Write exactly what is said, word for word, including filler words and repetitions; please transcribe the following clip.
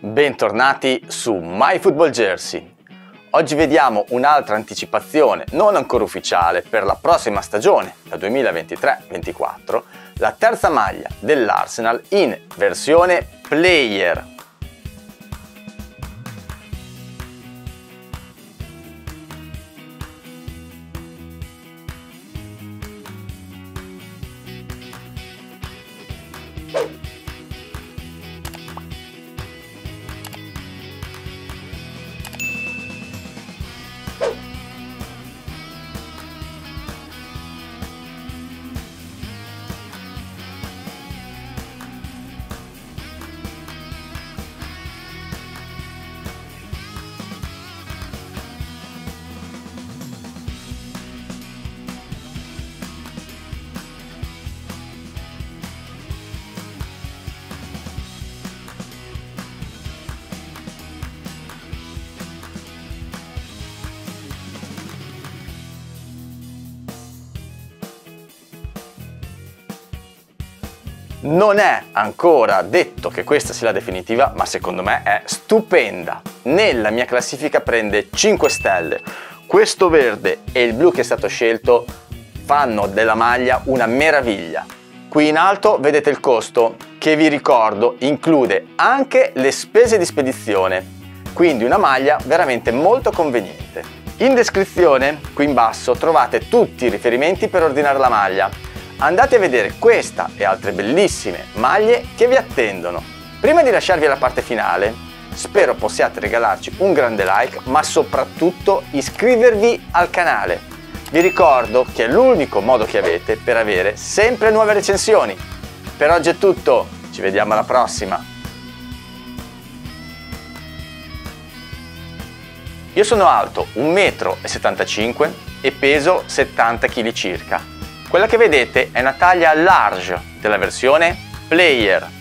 Bentornati su MyFootballJersey. Oggi vediamo un'altra anticipazione non ancora ufficiale per la prossima stagione, la duemilaventitré ventiquattro, la terza maglia dell'Arsenal in versione player. Non è ancora detto che questa sia la definitiva, ma secondo me è stupenda. Nella mia classifica prende cinque stelle. Questo verde e il blu che è stato scelto fanno della maglia una meraviglia. Qui in alto vedete il costo, che vi ricordo include anche le spese di spedizione, quindi una maglia veramente molto conveniente. In descrizione, qui in basso, trovate tutti i riferimenti per ordinare la maglia. Andate a vedere questa e altre bellissime maglie che vi attendono. Prima di lasciarvi alla parte finale, spero possiate regalarci un grande like, ma soprattutto iscrivervi al canale. Vi ricordo che è l'unico modo che avete per avere sempre nuove recensioni. Per oggi è tutto, ci vediamo alla prossima. Io sono alto un metro e settantacinque e peso settanta chili circa. Quella che vedete è una taglia large della versione player.